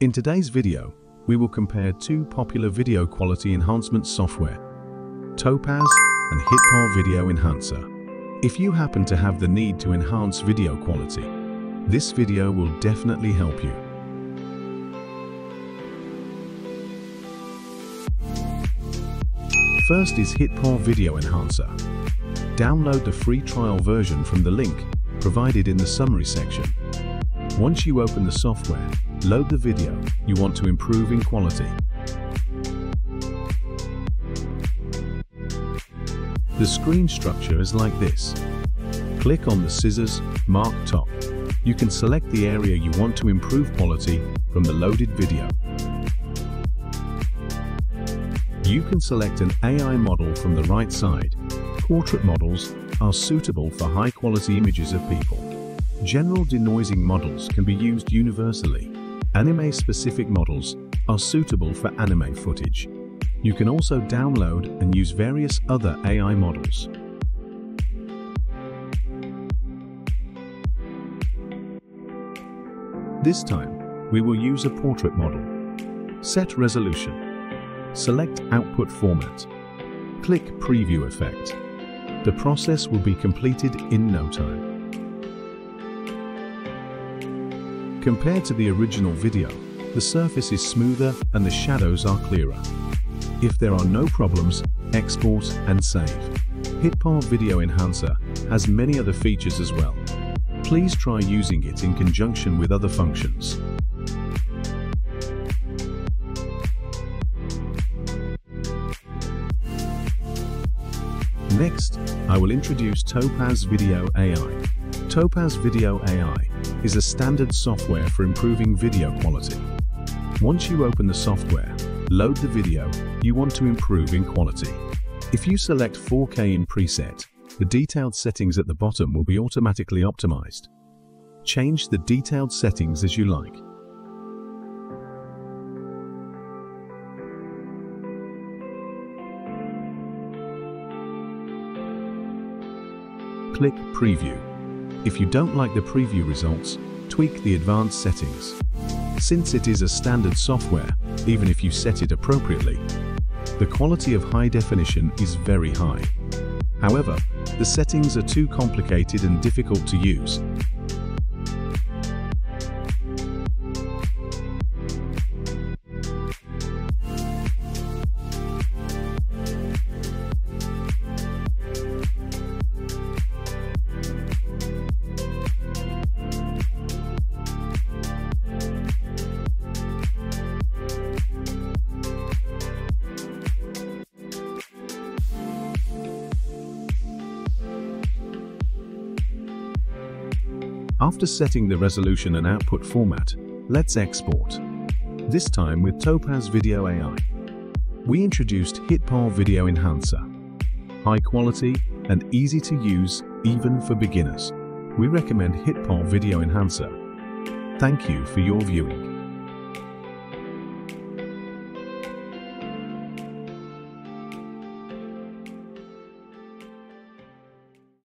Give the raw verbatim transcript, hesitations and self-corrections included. In today's video, we will compare two popular video quality enhancement software, Topaz and HitPaw Video Enhancer. If you happen to have the need to enhance video quality, this video will definitely help you. First is HitPaw Video Enhancer. Download the free trial version from the link provided in the summary section. Once you open the software, load the video you want to improve in quality. The screen structure is like this. Click on the scissors, mark top. You can select the area you want to improve quality from the loaded video. You can select an A I model from the right side. Portrait models are suitable for high-quality images of people. General denoising models can be used universally. Anime-specific models are suitable for anime footage. You can also download and use various other A I models. This time, we will use a portrait model. Set resolution. Select output format. Click preview effect. The process will be completed in no time. Compared to the original video, the surface is smoother and the shadows are clearer. If there are no problems, export and save. HitPaw Video Enhancer has many other features as well. Please try using it in conjunction with other functions. Next, I will introduce Topaz Video A I. Topaz Video A I is a standard software for improving video quality. Once you open the software, load the video you want to improve in quality. If you select four K in preset, the detailed settings at the bottom will be automatically optimized. Change the detailed settings as you like. Click Preview. If you don't like the preview results, tweak the advanced settings. Since it is a standard software, even if you set it appropriately, the quality of high definition is very high. However, the settings are too complicated and difficult to use. After setting the resolution and output format, let's export. This time with Topaz Video A I. We introduced HitPaw Video Enhancer. High quality and easy to use, even for beginners. We recommend HitPaw Video Enhancer. Thank you for your viewing.